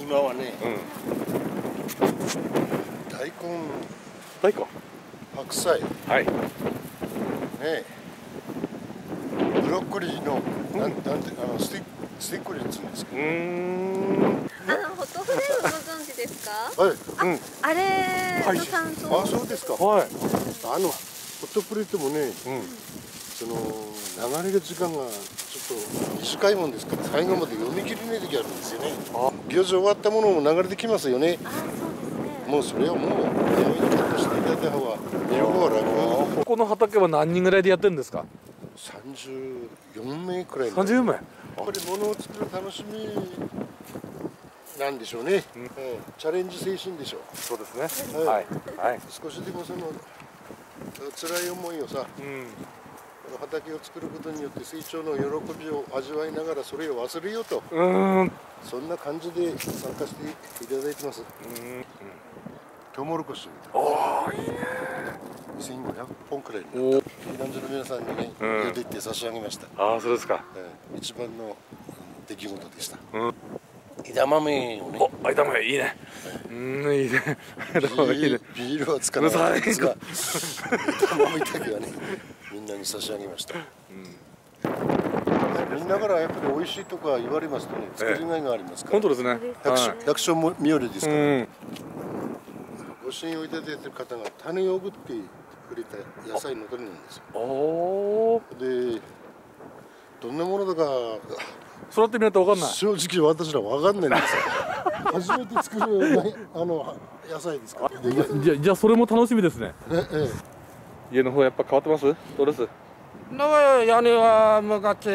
今はね、大根、白菜、はい、ね、ブロッコリーのなんてスティックリーっつうんですけど。ホットフレームご存知ですか？はい。あれの担当。あ、そうですか。はい。ホットプレートもね、その流れる時間がちょっと短いもんですから、最後まで読み切れない時あるんですよね。行事終わったものも流れてきますよね。あ、そうですね。もうそれをもう手を一回としていただいた方が楽。ここの畑は何人ぐらいでやってるんですか？34名くらい。34名。やっぱり物を作る楽しみなんでしょうね。チャレンジ精神でしょう。そうですね。はい。はい。少しでもその辛い思いをさ、畑を作ることによって成長の喜びを味わいながらそれを忘れようと。そんな感じで参加していただいてます。トウモロコシ。おー、いいね。1500本くらいになった。避難所の皆さんにね、茹でて差し上げました。ああ、そうですか。一番の出来事でした。枝豆をね。お、枝豆いいね。いいね。枝豆いいね。ビールは使わないですが、枝豆だけはね、みんなに差し上げました。みんなからやっぱり美味しいとか言われますとね、作りがいがありますから。本当ですね。百姓もみよりですから。ご支援をいただいてる方が種をぶってくれた野菜の種なんですよ。で、どんなものだか育ってみないと分かんない。正直私ら分かんないんですよ。初めて作る野菜ですから。じゃあそれも楽しみですね。家の方やっぱ変わってます？どうです？屋根は昔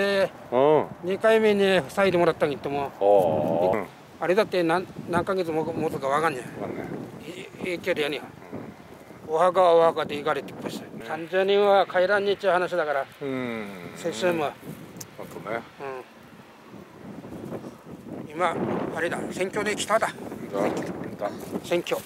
2回目に塞いでもらったけども、あれだって何ヶ月も持つか分かんない。いけるやね。お墓はお墓で行かれてました。30人は帰らんにっちゅう話だから。先生も。あとね。今あれだ。選挙で来ただ。選挙。